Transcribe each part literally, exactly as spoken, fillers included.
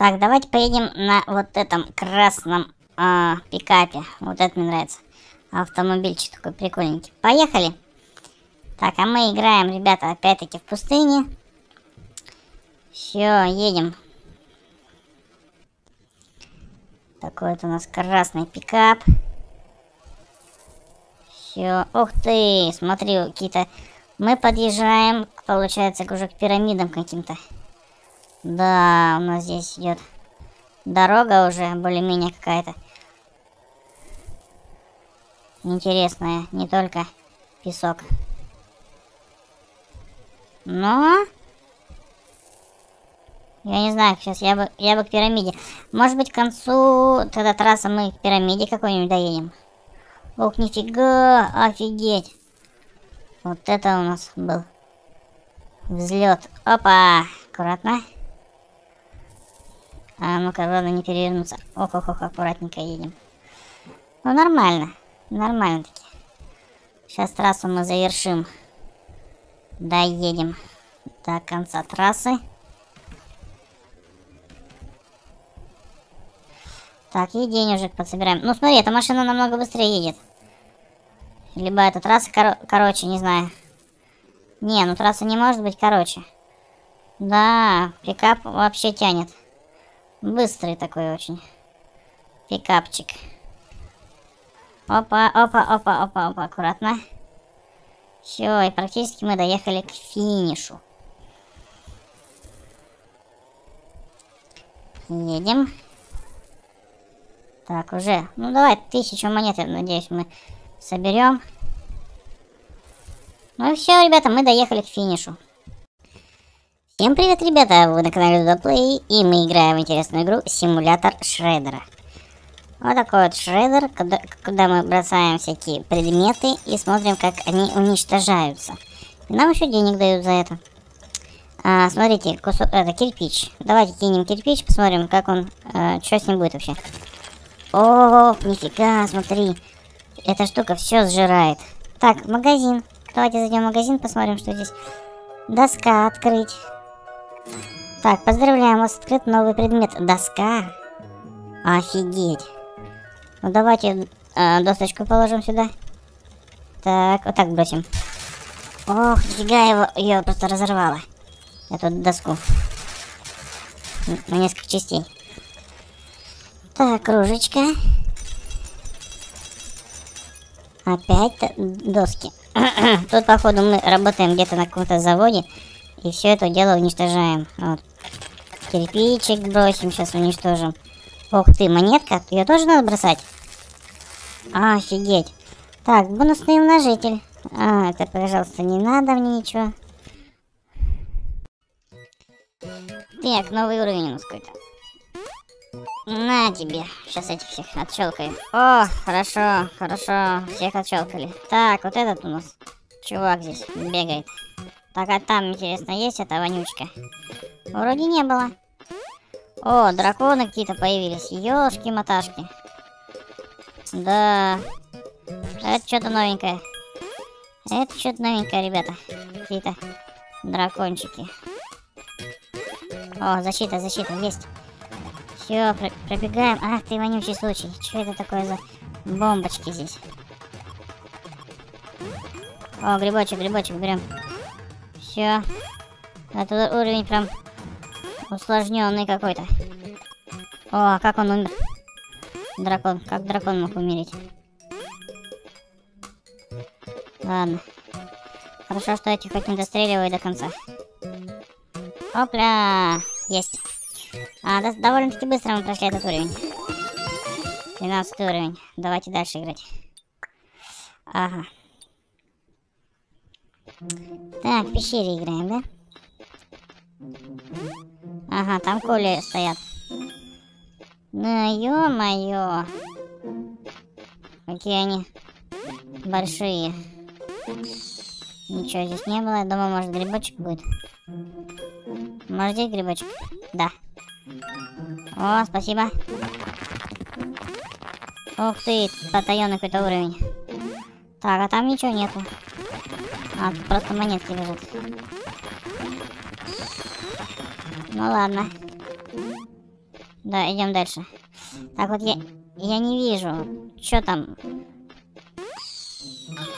Так, давайте поедем на вот этом красном э, пикапе. Вот это мне нравится. Автомобильчик такой прикольненький. Поехали. Так, а мы играем, ребята, опять-таки в пустыне. Все, едем. Такой вот у нас красный пикап. Все. Ух ты, смотри, какие-то... Мы подъезжаем, получается, уже к пирамидам каким-то. Да, у нас здесь идет дорога уже более-менее какая-то. Интересная, не только песок. Но... Я не знаю, сейчас я бы, я бы к пирамиде. Может быть, к концу тогда трассы мы к пирамиде какой-нибудь доедем. Ох, нифига, офигеть. Вот это у нас был взлет. Опа, аккуратно. А ну-ка, главное не перевернуться. Ох, ох, ох, аккуратненько едем. Ну, нормально, нормально таки. Сейчас трассу мы завершим. Доедем до конца трассы. Так, и денежек подсобираем. Ну, смотри, эта машина намного быстрее едет. Либо эта трасса кор короче, не знаю. Не, ну трасса не может быть короче. Да, пикап вообще тянет. Быстрый такой очень. Пикапчик. Опа, опа, опа, опа, опа, аккуратно. Все, и практически мы доехали к финишу. Едем. Так, уже. Ну, давай, тысячу монет, я надеюсь, мы соберем. Ну и все, ребята, мы доехали к финишу. Всем привет, ребята, вы на канале Duda Play, и мы играем в интересную игру симулятор шредера. Вот такой вот шредер, куда, куда мы бросаем всякие предметы и смотрим, как они уничтожаются. И нам еще денег дают за это. А, смотрите, кусок, это кирпич. Давайте кинем кирпич, посмотрим, как он, а, что с ним будет вообще. О, нифига, смотри. Эта штука все сжирает. Так, магазин. Давайте зайдем в магазин, посмотрим, что здесь. Доска открыть. Так, поздравляем вас, открыт новый предмет. Доска. Офигеть. Ну, давайте э, досточку положим сюда. Так, вот так бросим. Ох, нифига, его, ее просто разорвало. Эту доску. На несколько частей. Так, кружечка. Опять доски. Тут, походу, мы работаем где-то на каком-то заводе. И все это дело уничтожаем. Вот. Кирпичик бросим, сейчас уничтожим. Ох ты, монетка. Ее тоже надо бросать? Офигеть. Так, бонусный умножитель. А, это, пожалуйста, не надо мне ничего. Так, новый уровень у нас какой-то. На тебе. Сейчас этих всех отщелкаем. О, хорошо, хорошо. Всех отщелкали. Так, вот этот у нас чувак здесь бегает. Так, а там, интересно, есть эта вонючка? Вроде не было. О, драконы какие-то появились. Ёшки-маташки. Да. Это что-то новенькое. Это что-то новенькое, ребята. Какие-то дракончики. О, защита, защита, есть. Все, пробегаем. Ах ты, вонючий случай. Что это такое за бомбочки здесь? О, грибочек, грибочек берем. Все. Этот уровень прям усложненный какой-то. О, как он умер? Дракон. Как дракон мог умереть? Ладно. Хорошо, что эти хоть не достреливают до конца. Опля! Есть. А, да, довольно-таки быстро мы прошли этот уровень. двенадцатый уровень. Давайте дальше играть. Ага. Так, в пещере играем, да? Ага, там коли стоят. Да, ё-моё. Какие они большие. Ничего здесь не было. Я думаю, может, грибочек будет. Может, здесь грибочек? Да. О, спасибо. Ух ты, потаенный какой-то уровень. Так, а там ничего нету. А, тут просто монетки лежат. Ну ладно. Да, идем дальше. Так, вот я, я не вижу, что там.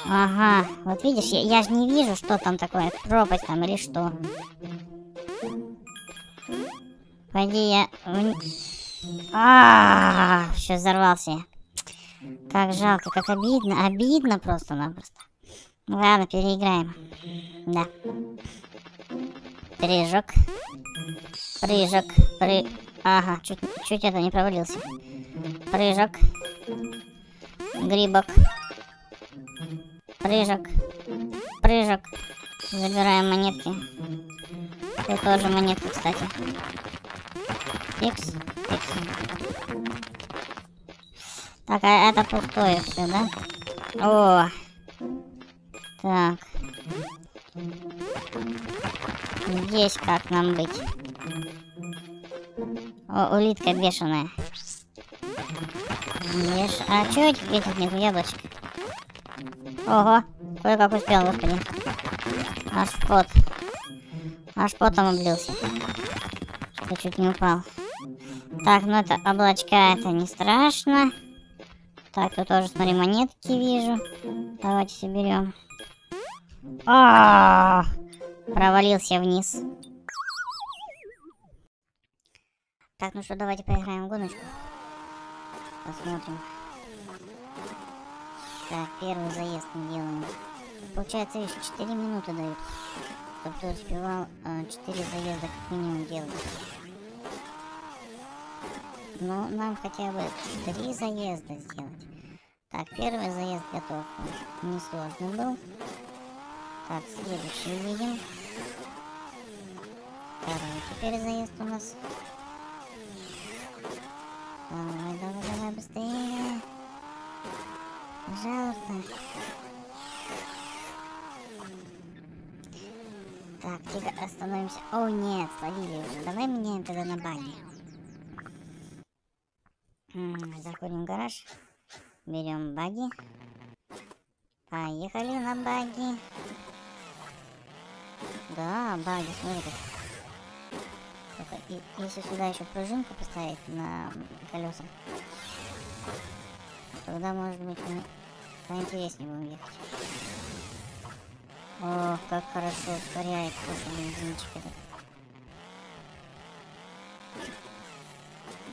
Ага, вот видишь, я, я же не вижу, что там такое, пропасть там или что. Пойди я... Ааа, все, взорвался. Как жалко, как обидно, обидно просто-напросто. Ладно, переиграем. Да. Прыжок. Прыжок. Пры... Ага, чуть, чуть это не провалился. Прыжок. Грибок. Прыжок. Прыжок. Забираем монетки. Ты тоже монетку, кстати. Фикс. Фикс. Так, а это пустое все, да? О! Так. Здесь как нам быть? О, улитка бешеная. Беш... А чё этих этих нету яблочек? Ого! Кое-как успел, господи. Аж пот. Аж потом облился. Что чуть не упал. Так, ну это облачка, это не страшно. Так, тут тоже, смотри, монетки вижу. Давайте соберем. А-а-а! Провалился вниз. Так, ну что, давайте поиграем в гоночку. Посмотрим. Так, первый заезд мы делаем. Получается, еще четыре минуты дают. Чтобы ты успевал э, четыре заезда как минимум делать. Но нам хотя бы три заезда сделать. Так, первый заезд готов. Несложный был. Так, следующий видим. Второй теперь заезд у нас. Давай, давай, давай, быстрее. Пожалуйста. Так, тихо, остановимся. О, нет, словили уже. Давай меняем тогда на баги. Заходим в гараж, берем баги, поехали на баги. Да, баги, смотри. Если сюда еще пружинку поставить на колеса, тогда, может быть, мы поинтереснее будем ехать. О, как хорошо ускоряет, слушай, бензинчик этот.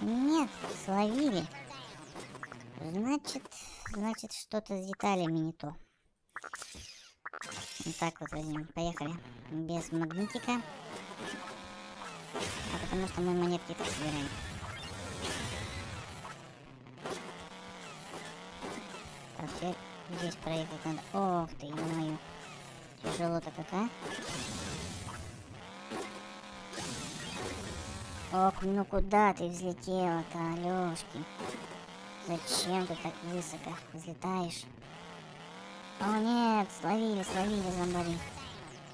Нет, словили. Значит, значит, что-то с деталями не то. Вот так вот возьмем. Поехали. Без магнитика. А потому что мы монетки так собираем. Так, теперь здесь проехать надо. Ох ты, ё-моё. Тяжело-то как, а? Ох, ну куда ты взлетела-то, Алёшки? Зачем ты так высоко взлетаешь? О нет, словили, словили зомбари.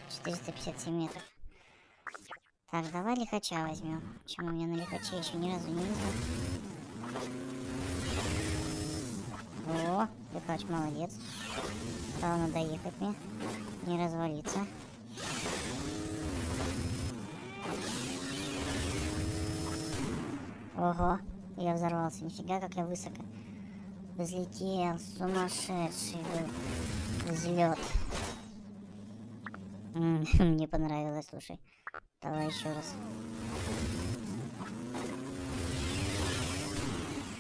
четыреста пятьдесят семь метров. Так, давай лихача возьмем. Почему я на лихаче еще ни разу не видел? О, лихач молодец. Главное доехать мне, не развалиться. Ого, я взорвался, нифига как я высоко взлетел, сумасшедший был взлет. Мне понравилось, слушай, давай еще раз.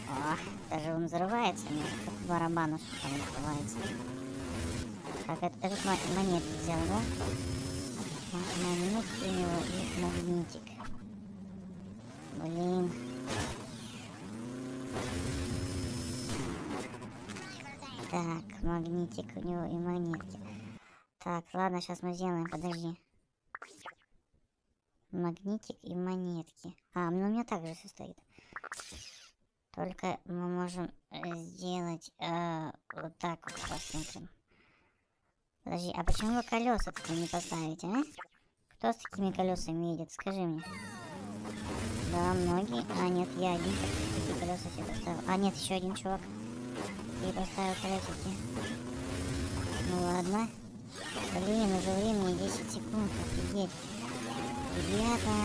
О, даже он взрывается, как барабану что там взрывается. Так, это, этот монетик взял, да? Монетик у него и магнитик. Блин. Так, магнитик у него и монетки. Так, ладно, сейчас мы сделаем, подожди. Магнитик и монетки. А, ну у меня также все стоит. Только мы можем сделать э, вот так вот, посмотрим. Подожди, а почему вы колеса не поставите, а? Кто с такими колесами едет, скажи мне. Да, многие. А, нет, я один. Такие колеса все поставил. А, нет, еще один чувак. И поставил колесики. Ну ладно. Блин, уже времени десять секунд. Офигеть. Ребята.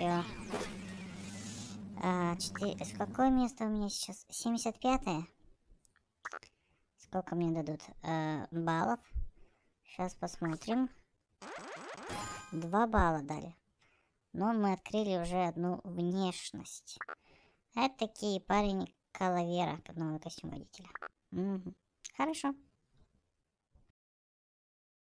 Все. А, четыре... С какое место у меня сейчас? семьдесят пятое. Сколько мне дадут а, баллов? Сейчас посмотрим. Два балла дали. Но мы открыли уже одну внешность. Это такие парень Калавера, как новый костюм водителя. Угу. Хорошо.